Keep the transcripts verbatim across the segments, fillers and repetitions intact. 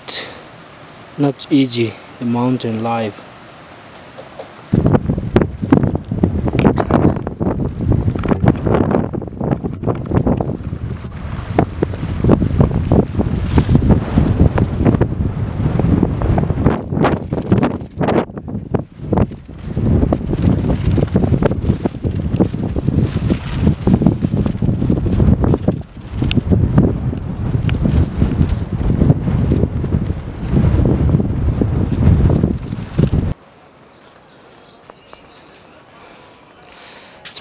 bit not easy, the mountain life.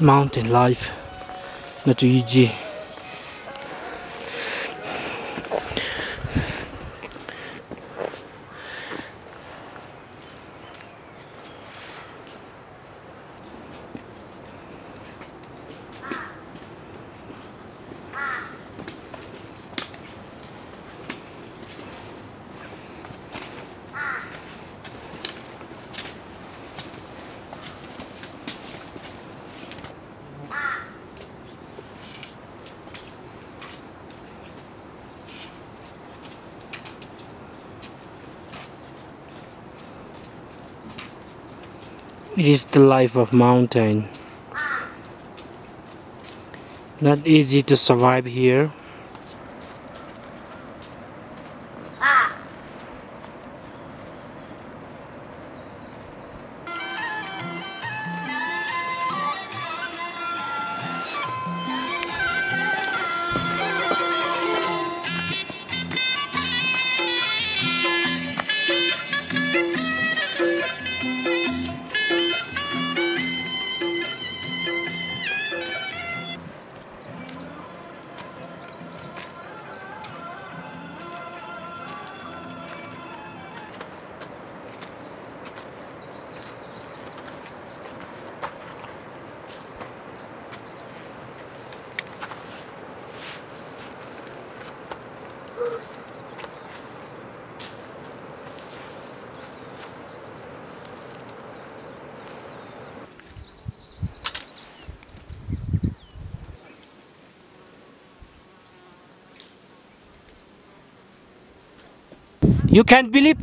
Mountain life, not easy. It is the life of mountain. Not easy to survive here. You can't believe?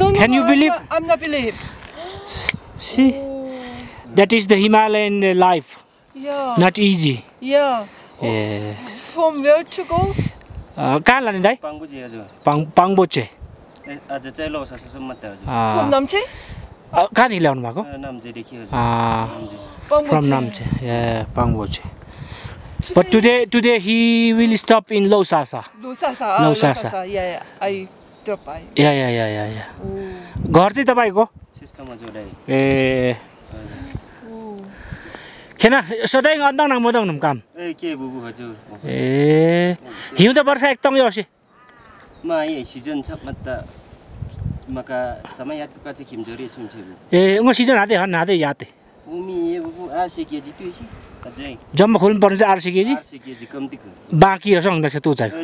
No, no, Can no, you believe? I'm not, I'm not believe. See? Oh. That is the Himalayan life. Yeah. Not easy. Yeah. Yes. From where to go? Uh, Pangboche. Pangboche. Uh, from Namche? Uh, from Namche. Uh, from Namche. Yeah, Pangboche. Today, but today, today he will stop in Losasa. Losasa, ah, Losasa. Losasa. Yeah, yeah. I drop by. Yeah, yeah, yeah, yeah, yeah. Ghar thi tapai ko? Eh. Kena sodai ngadang nang modang nam kam. Eh, ke bubu hajur. Eh. Hiu ta barsa ek tong yoshi. Ma ye season chap matta maka samay at ka chim jori chim chebu. Eh, ngo season ade han ade yate. Umi ye bubu a se ke jitu isi. Jump home burns are sick. Baki or something like a two type.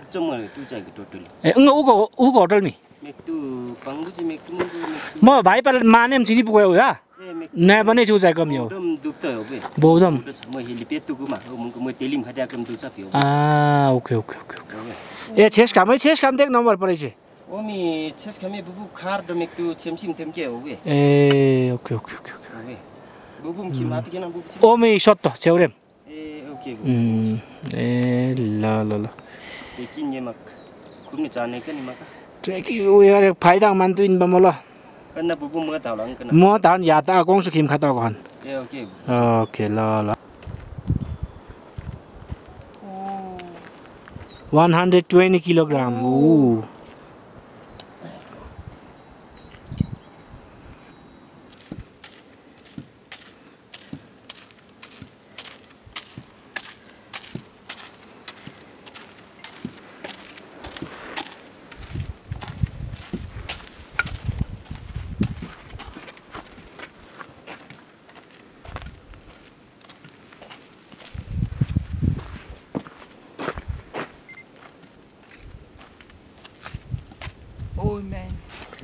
Ugo, Ugo told me. More by Manam Sinipuella. Never knew I come here. Bodom, ah, okay, okay, okay. Yeah, chess come, chess come, take number policy. Omi, chess come, card to make two chimchim temke away. Eh, okay, okay, okay. Omi shot to cheorem. Okay. Hmm. Eh, la la la. Taking yemak. Kumi chane ka ni maka. Taking we are phaidang mantuin bamola. Kana bubu mo taulang kana. Mo tan yata akong sukim khata kon. Eh, okay. Okay, la la. Oh. one hundred twenty kilograms. Ooh.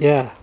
Yeah.